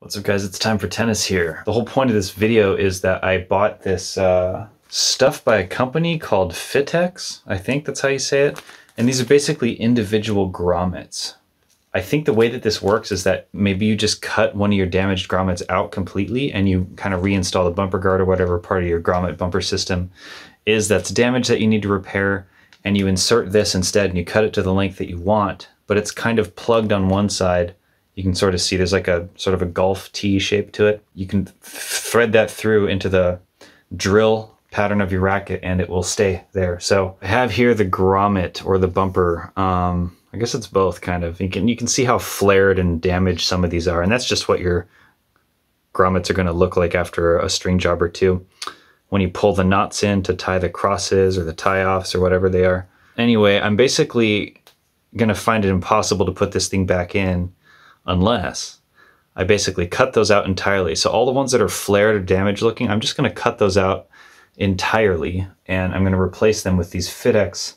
What's up guys, it's time for tennis here. The whole point of this video is that I bought this stuff by a company called Fittex, I think that's how you say it. And these are basically individual grommets. I think the way that this works is that maybe you just cut one of your damaged grommets out completely and you kind of reinstall the bumper guard or whatever part of your grommet bumper system is that's damaged that you need to repair, and you insert this instead and you cut it to the length that you want, but it's kind of plugged on one side. You can sort of see there's like a sort of a golf tee shape to it. You can thread that through into the drill pattern of your racket and it will stay there. So I have here the grommet or the bumper. I guess it's both kind of. You can see how flared and damaged some of these are, and that's just what your grommets are going to look like after a string job or two when you pull the knots in to tie the crosses or the tie-offs or whatever they are. Anyway, I'm basically going to find it impossible to put this thing back in unless I basically cut those out entirely. So all the ones that are flared or damaged looking, I'm just going to cut those out entirely, and I'm going to replace them with these Fittex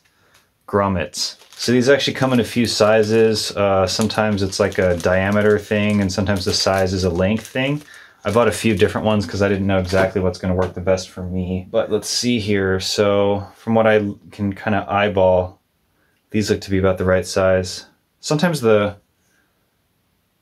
grommets. So these actually come in a few sizes. Sometimes it's like a diameter thing, and sometimes the size is a length thing. I bought a few different ones because I didn't know exactly what's going to work the best for me. But let's see here. So from what I can kind of eyeball, these look to be about the right size. Sometimes the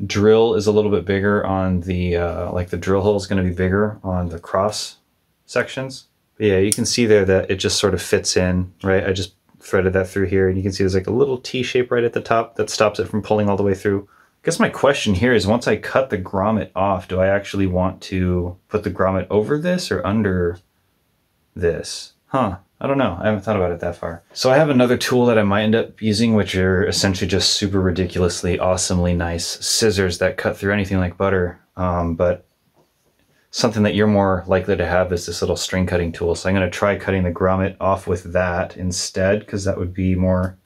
drill is a little bit bigger on the, like the drill hole is going to be bigger on the cross sections. But yeah, you can see there that it just sort of fits in, right? I just threaded that through here, and you can see there's like a little T shape right at the top that stops it from pulling all the way through. I guess my question here is, once I cut the grommet off, do I actually want to put the grommet over this or under this? Huh. I don't know. I haven't thought about it that far. So I have another tool that I might end up using, which are essentially just super ridiculously, awesomely nice scissors that cut through anything like butter. But something that you're more likely to have is this little string cutting tool. So I'm going to try cutting the grommet off with that instead, because that would be more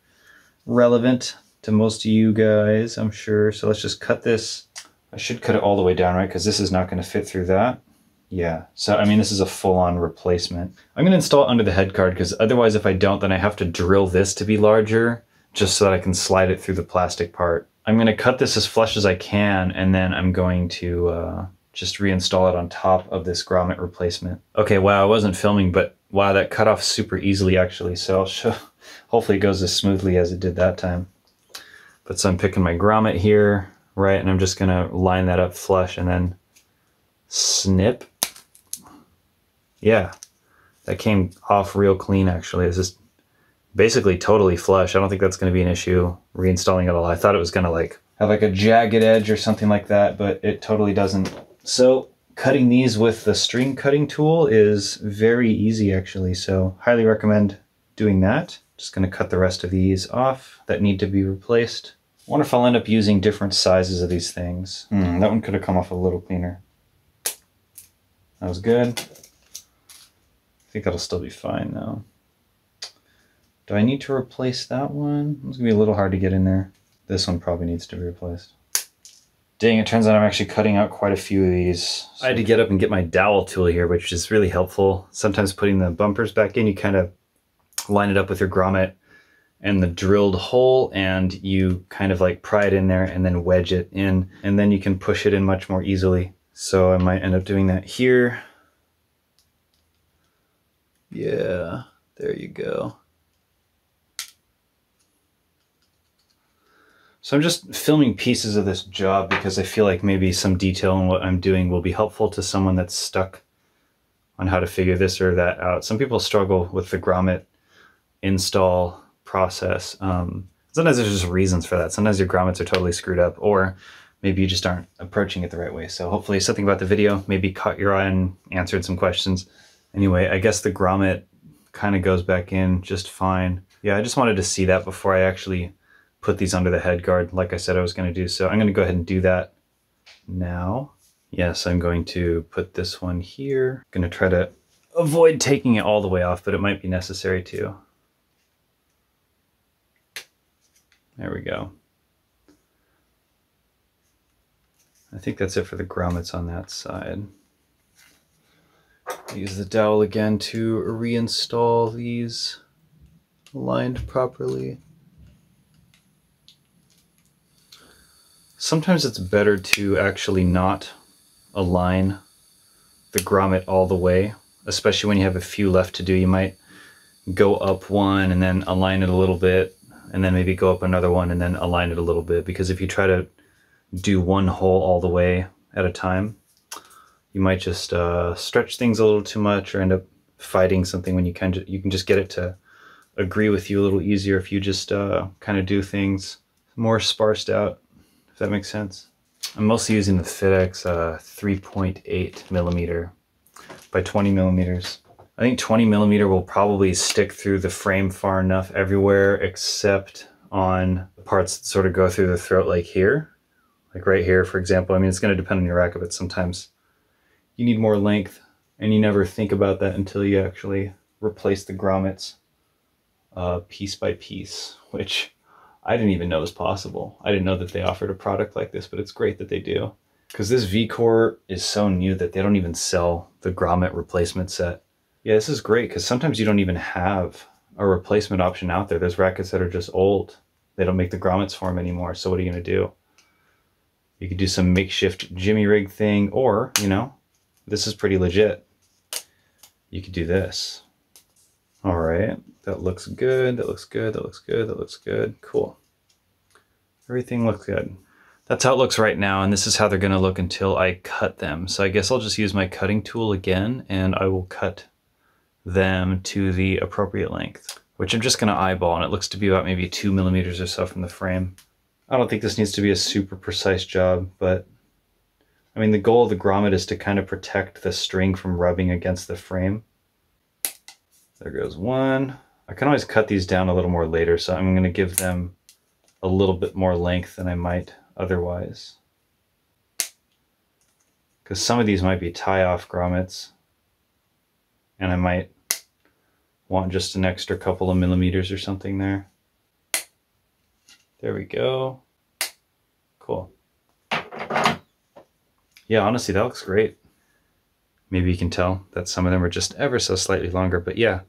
relevant to most of you guys, I'm sure. So let's just cut this. I should cut it all the way down, right? Because this is not going to fit through that. Yeah, so I mean, this is a full-on replacement. I'm gonna install it under the head guard, because otherwise if I don't, then I have to drill this to be larger just so that I can slide it through the plastic part. I'm gonna cut this as flush as I can, and then I'm going to just reinstall it on top of this grommet replacement. Okay, wow, I wasn't filming, but wow, that cut off super easily actually. So I'll show, hopefully it goes as smoothly as it did that time. But so I'm picking my grommet here, right? And I'm just gonna line that up flush and then snip. Yeah, that came off real clean, actually. It's just basically totally flush. I don't think that's going to be an issue reinstalling it all. I thought it was going to like have like a jagged edge or something like that, but it totally doesn't. So cutting these with the string cutting tool is very easy, actually. So highly recommend doing that. Just going to cut the rest of these off that need to be replaced. I wonder if I'll end up using different sizes of these things. That one could have come off a little cleaner. That was good. I think that'll still be fine though. Do I need to replace that one? It's gonna be a little hard to get in there. This one probably needs to be replaced. Dang, it turns out I'm actually cutting out quite a few of these. So I had to get up and get my dowel tool here, which is really helpful. Sometimes putting the bumpers back in, you kind of line it up with your grommet and the drilled hole, and you kind of like pry it in there and then wedge it in, and then you can push it in much more easily. So I might end up doing that here. Yeah, there you go. So I'm just filming pieces of this job because I feel like maybe some detail in what I'm doing will be helpful to someone that's stuck on how to figure this or that out. Some people struggle with the grommet install process. Sometimes there's just reasons for that. Sometimes your grommets are totally screwed up, or maybe you just aren't approaching it the right way. So hopefully something about the video maybe caught your eye and answered some questions. Anyway, I guess the grommet kind of goes back in just fine. Yeah, I just wanted to see that before I actually put these under the head guard, like I said I was going to do. So I'm going to go ahead and do that now. Yes, I'm going to put this one here. I'm going to try to avoid taking it all the way off, but it might be necessary too. There we go. I think that's it for the grommets on that side. Use the dowel again to reinstall these aligned properly. Sometimes it's better to actually not align the grommet all the way, especially when you have a few left to do. You might go up one and then align it a little bit, and then maybe go up another one and then align it a little bit, because if you try to do one hole all the way at a time, you might just stretch things a little too much or end up fighting something when you can just get it to agree with you a little easier if you just kind of do things more sparsed out, if that makes sense. I'm mostly using the Fittex 3.8 millimeter by 20 millimeters. I think 20 millimeter will probably stick through the frame far enough everywhere except on the parts that sort of go through the throat, like here, like right here, for example. I mean, it's going to depend on your rack, but sometimes you need more length, and you never think about that until you actually replace the grommets piece by piece, which I didn't even know was possible. I didn't know that they offered a product like this, but it's great that they do, because this V-Core is so new that they don't even sell the grommet replacement set. Yeah, this is great, because sometimes you don't even have a replacement option out there. There's rackets that are just old. They don't make the grommets for them anymore, so what are you going to do? You could do some makeshift jimmy rig thing, or, you know, this is pretty legit. You could do this. All right, that looks good, that looks good, that looks good, that looks good. Cool. Everything looks good. That's how it looks right now, and this is how they're going to look until I cut them. So I guess I'll just use my cutting tool again, and I will cut them to the appropriate length, which I'm just going to eyeball, and it looks to be about maybe 2 millimeters or so from the frame. I don't think this needs to be a super precise job, but I mean, the goal of the grommet is to kind of protect the string from rubbing against the frame. There goes one. I can always cut these down a little more later, so I'm going to give them a little bit more length than I might otherwise, because some of these might be tie-off grommets, and I might want just an extra couple of millimeters or something there. There we go. Cool. Yeah, honestly, that looks great. Maybe you can tell that some of them are just ever so slightly longer, but yeah,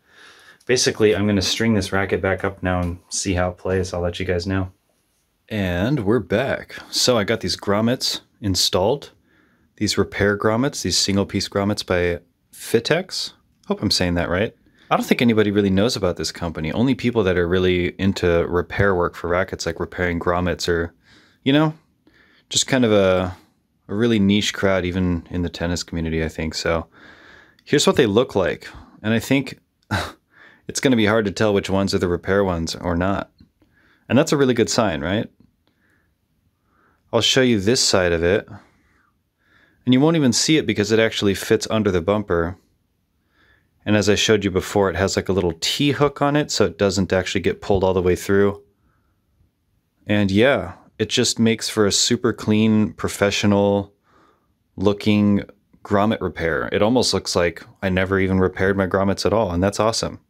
basically I'm going to string this racket back up now and see how it plays. I'll let you guys know. And we're back. So I got these grommets installed, these repair grommets, these single piece grommets by Fittex. Hope I'm saying that right. I don't think anybody really knows about this company. Only people that are really into repair work for rackets, like repairing grommets, or, you know, just kind of a really niche crowd, even in the tennis community, I think. So here's what they look like. And I think it's going to be hard to tell which ones are the repair ones or not. And that's a really good sign, right? I'll show you this side of it. And you won't even see it because it actually fits under the bumper. And as I showed you before, it has like a little T-hook on it, so it doesn't actually get pulled all the way through. And yeah, it just makes for a super clean, professional looking grommet repair. It almost looks like I never even repaired my grommets at all, and that's awesome.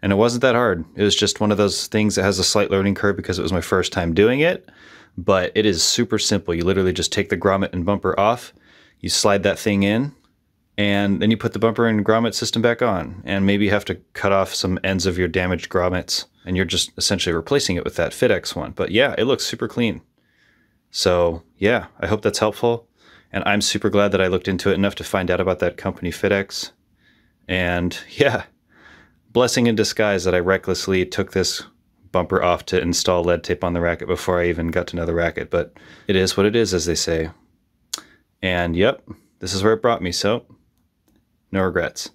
And it wasn't that hard. It was just one of those things that has a slight learning curve because it was my first time doing it, but it is super simple. You literally just take the grommet and bumper off, you slide that thing in, and then you put the bumper and grommet system back on, and maybe you have to cut off some ends of your damaged grommets, and you're just essentially replacing it with that Fittex one. But yeah, it looks super clean. So yeah, I hope that's helpful. And I'm super glad that I looked into it enough to find out about that company Fittex. And yeah, blessing in disguise that I recklessly took this bumper off to install lead tape on the racket before I even got to know the racket. But it is what it is, as they say. And yep, this is where it brought me, so no regrets.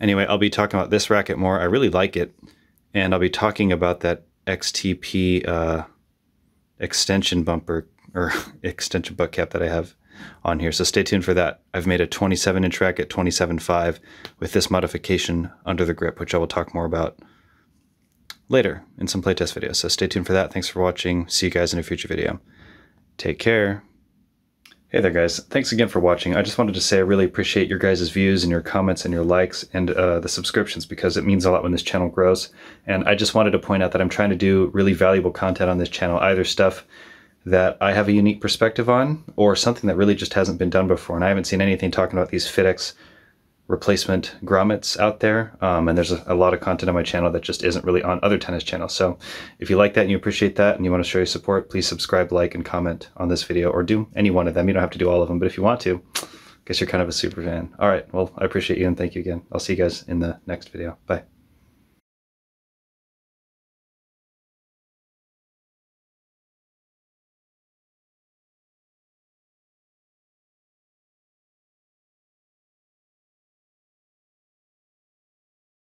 Anyway, I'll be talking about this racket more. I really like it. And I'll be talking about that XTP extension bumper, or extension butt cap that I have on here. So stay tuned for that. I've made a 27-inch racket, 27.5, with this modification under the grip, which I will talk more about later in some playtest videos. So stay tuned for that. Thanks for watching. See you guys in a future video. Take care. Hey there, guys. Thanks again for watching. I just wanted to say I really appreciate your guys' views and your comments and your likes and the subscriptions, because it means a lot when this channel grows. And I just wanted to point out that I'm trying to do really valuable content on this channel, either stuff that I have a unique perspective on or something that really just hasn't been done before. And I haven't seen anything talking about these Fittex replacement grommets out there, and there's a lot of content on my channel that just isn't really on other tennis channels. So if you like that and you appreciate that and you want to show your support, please subscribe, like, and comment on this video, or do any one of them. You don't have to do all of them, but if you want to, I guess you're kind of a super fan. All right, well, I appreciate you and thank you again. I'll see you guys in the next video. Bye.